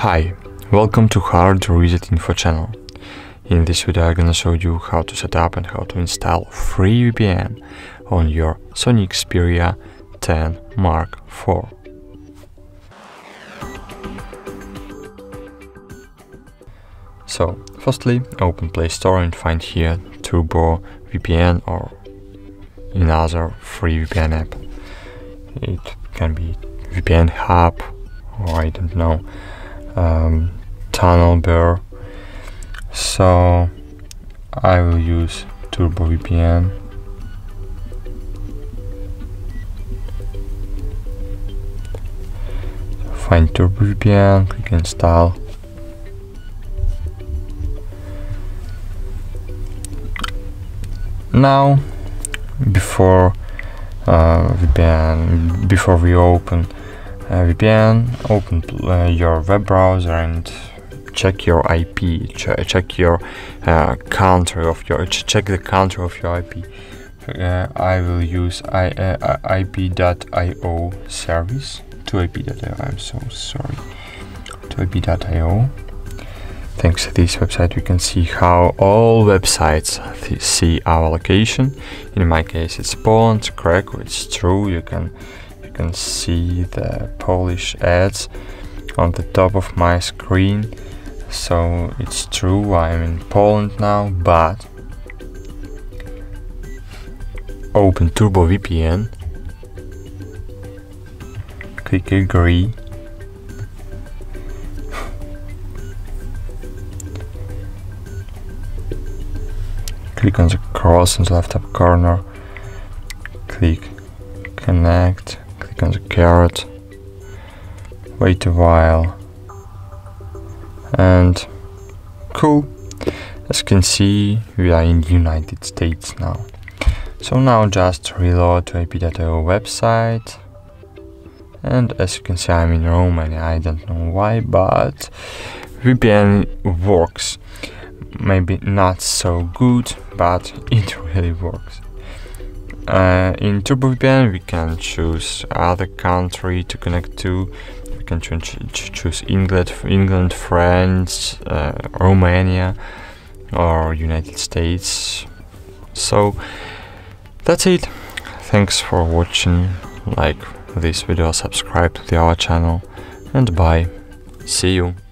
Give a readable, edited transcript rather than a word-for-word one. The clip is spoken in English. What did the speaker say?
Hi, welcome to HardReset.Info channel. In this video I'm gonna show you how to set up and how to install free VPN on your Sony Xperia 10 Mark IV. So, firstly, open Play Store and find here Turbo VPN or another free VPN app. It can be VPN Hub or I don't know. TunnelBear. So I will use Turbo VPN. Find Turbo VPN, click install. Now, before we open VPN, open your web browser and check your IP. Check your country of your. Check the country of your IP. I will use ip.io service. To ip.io. I'm so sorry. To ip.io. Thanks to this website, we can see how all websites see our location. In my case, it's Poland. Krakow. It's true. You can see the Polish ads on the top of my screen, so it's true, I'm in Poland now, but open Turbo VPN, click agree, click on the cross in the left top corner, click connect, on the carrot, wait a while, and cool, as you can see we are in the United States now. So now just reload to ip.io website, and as you can see I'm in Romania, I don't know why, but VPN works, maybe not so good, but it really works. In TurboVPN we can choose other country to connect to. We can choose England, France, Romania or United States. So that's it. Thanks for watching. Like this video, subscribe to our channel, and bye. See you.